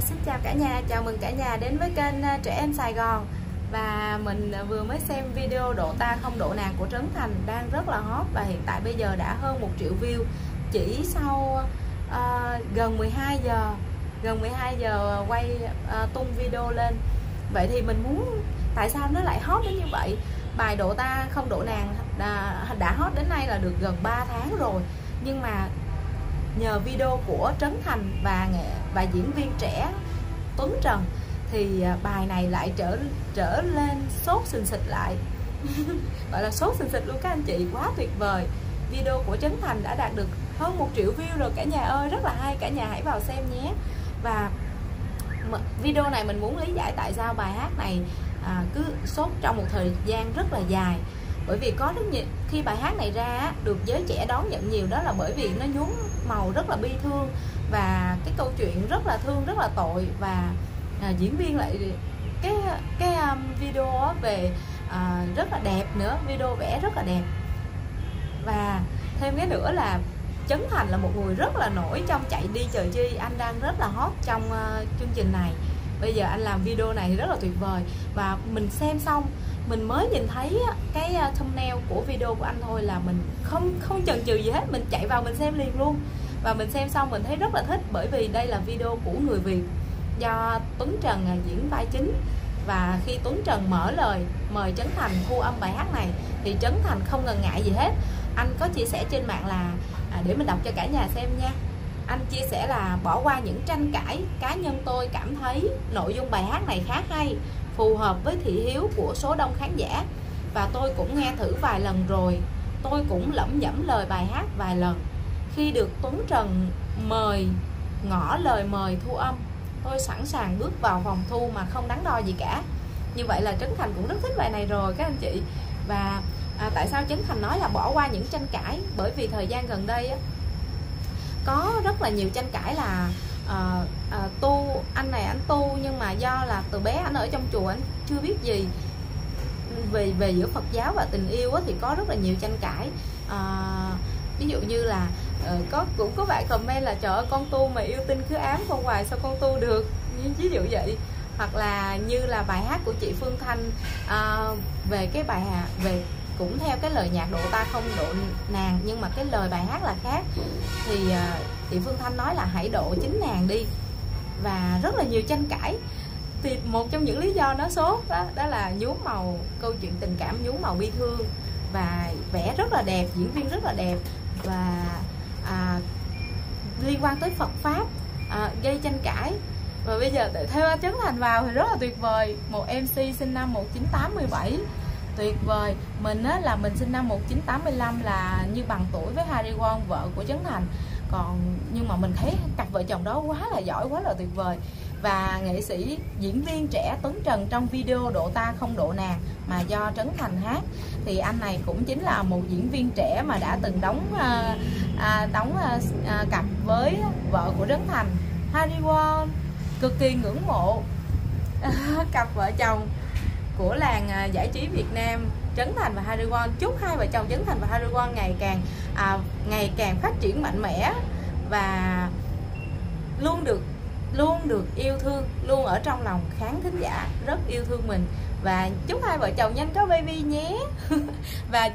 Xin chào cả nhà, chào mừng cả nhà đến với kênh Trẻ Em Sài Gòn. Và mình vừa mới xem video Độ Ta Không Độ Nàng của Trấn Thành đang rất là hot. Và hiện tại bây giờ đã hơn 1 triệu view chỉ sau gần 12 giờ quay tung video lên. Vậy thì mình muốn tại sao nó lại hot đến như vậy? Bài Độ Ta Không Độ Nàng đã hot đến nay là được gần 3 tháng rồi. Nhưng mà nhờ video của Trấn Thành và diễn viên trẻ Tuấn Trần thì bài này lại trở lên sốt sình sịch lại gọi là sốt sình sịch luôn các anh chị, quá tuyệt vời. Video của Trấn Thành đã đạt được hơn 1 triệu view rồi cả nhà ơi, rất là hay, cả nhà hãy vào xem nhé. Và video này mình muốn lý giải tại sao bài hát này cứ sốt trong một thời gian rất là dài. Bởi vì có rất nhiều, khi bài hát này ra được giới trẻ đón nhận nhiều đó là bởi vì nó nhuốm màu rất là bi thương và cái câu chuyện rất là thương, rất là tội. Và diễn viên lại cái video về rất là đẹp nữa, video vẽ rất là đẹp. Và thêm cái nữa là Trấn Thành là một người rất là nổi trong chạy đi chờ chi, anh đang rất là hot trong chương trình này. Bây giờ anh làm video này rất là tuyệt vời. Và mình xem xong mình mới nhìn thấy cái thumbnail của video của anh thôi là mình không chần chừ gì hết, mình chạy vào mình xem liền luôn. Và mình xem xong mình thấy rất là thích, bởi vì đây là video của người Việt do Tuấn Trần diễn vai chính. Và khi Tuấn Trần mở lời mời Trấn Thành thu âm bài hát này thì Trấn Thành không ngần ngại gì hết. Anh có chia sẻ trên mạng là để mình đọc cho cả nhà xem nha. Anh chia sẻ là bỏ qua những tranh cãi cá nhân, tôi cảm thấy nội dung bài hát này khá hay, phù hợp với thị hiếu của số đông khán giả. Và tôi cũng nghe thử vài lần rồi, tôi cũng lẩm nhẩm lời bài hát vài lần. Khi được Tuấn Trần mời ngỏ lời mời thu âm, tôi sẵn sàng bước vào phòng thu mà không đắn đo gì cả. Như vậy là Trấn Thành cũng rất thích bài này rồi các anh chị. Và tại sao Trấn Thành nói là bỏ qua những tranh cãi? Bởi vì thời gian gần đây có rất là nhiều tranh cãi là anh tu nhưng mà do là từ bé anh ở trong chùa anh chưa biết gì về giữa Phật giáo và tình yêu thì có rất là nhiều tranh cãi. Ví dụ như là cũng có bạn comment là trời ơi con tu mà yêu tinh cứ ám con hoài sao con tu được, ví dụ vậy. Hoặc là như là bài hát của chị Phương Thanh về cái bài về cũng theo cái lời nhạc Độ Ta Không Độ Nàng nhưng mà cái lời bài hát là khác, thì chị Phương Thanh nói là hãy độ chính nàng đi. Và rất là nhiều tranh cãi. Thì một trong những lý do nó sốt đó là nhuốm màu, câu chuyện tình cảm nhuốm màu bi thương và vẽ rất là đẹp, diễn viên rất là đẹp. Và liên quan tới Phật Pháp gây tranh cãi. Và bây giờ theo Trấn Thành vào thì rất là tuyệt vời. Một MC sinh năm 1987 tuyệt vời. Mình á, là mình sinh năm 1985 là như bằng tuổi với Hari Won, vợ của Trấn Thành. Nhưng mà mình thấy cặp vợ chồng đó quá là giỏi, quá là tuyệt vời. Và nghệ sĩ diễn viên trẻ Tuấn Trần trong video Độ Ta Không Độ Nàng mà do Trấn Thành hát thì anh này cũng chính là một diễn viên trẻ mà đã từng đóng cặp với vợ của Trấn Thành, Hari Won. Cực kỳ ngưỡng mộ cặp vợ chồng của làng giải trí Việt Nam, Trấn Thành và Hari Won. Chúc hai vợ chồng Trấn Thành và Hari Won ngày càng phát triển mạnh mẽ và luôn được yêu thương, luôn ở trong lòng khán thính giả rất yêu thương mình. Và chúc hai vợ chồng nhanh có baby nhé. Và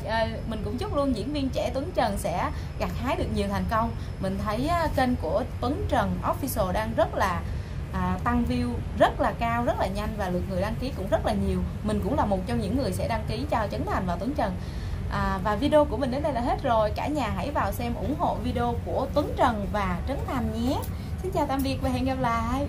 mình cũng chúc luôn diễn viên trẻ Tuấn Trần sẽ gặt hái được nhiều thành công. Mình thấy kênh của Tuấn Trần Official đang rất là tăng view rất là cao, rất là nhanh và lượt người đăng ký cũng rất là nhiều. Mình cũng là một trong những người sẽ đăng ký cho Trấn Thành và Tuấn Trần. Và video của mình đến đây là hết rồi. Cả nhà hãy vào xem ủng hộ video của Tuấn Trần và Trấn Thành nhé. Xin chào tạm biệt và hẹn gặp lại.